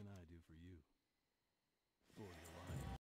can I do for you? For your life.